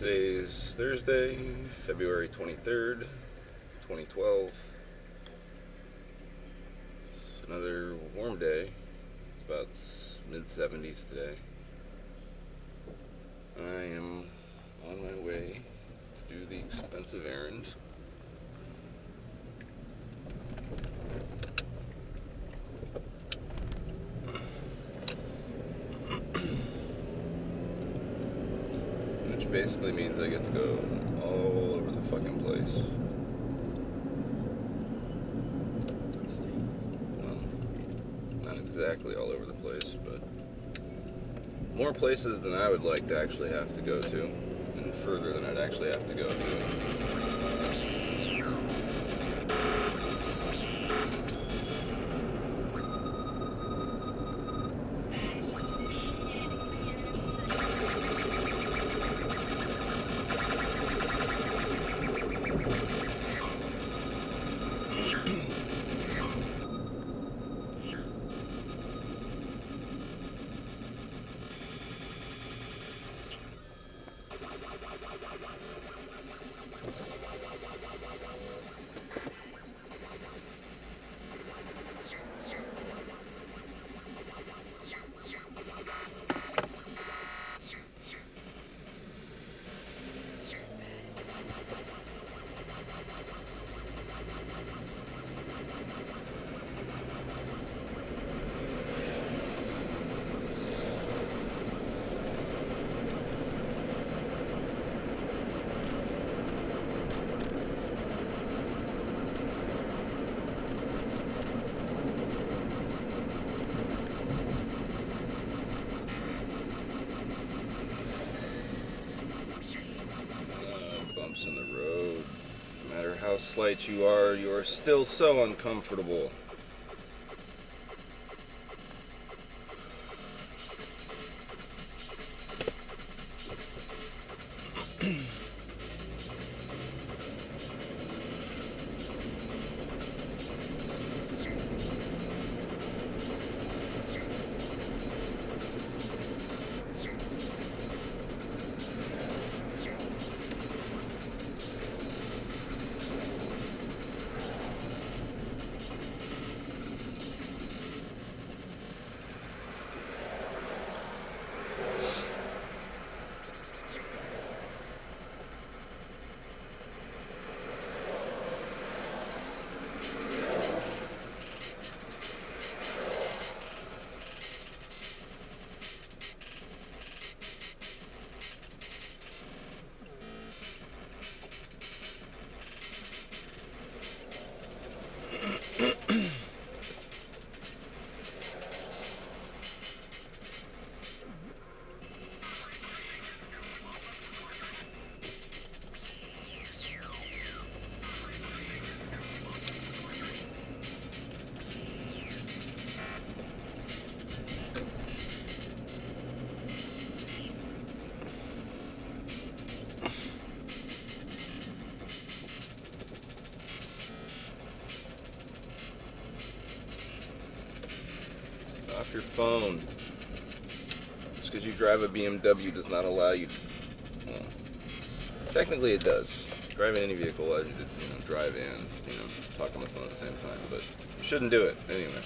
Today is Thursday, February 23rd, 2012. It's another warm day. It's about mid-70s today. I am on my way to do the expensive errand. Basically means I get to go all over the fucking place. Well, not exactly all over the place, but more places than I would like to actually have to go to, and further than I'd actually have to go to. Slight you are still so uncomfortable. Off your phone. Just because you drive a BMW does not allow you to, well, technically it does. Driving any vehicle allows you to drive and talk on the phone at the same time, but you shouldn't do it anyway.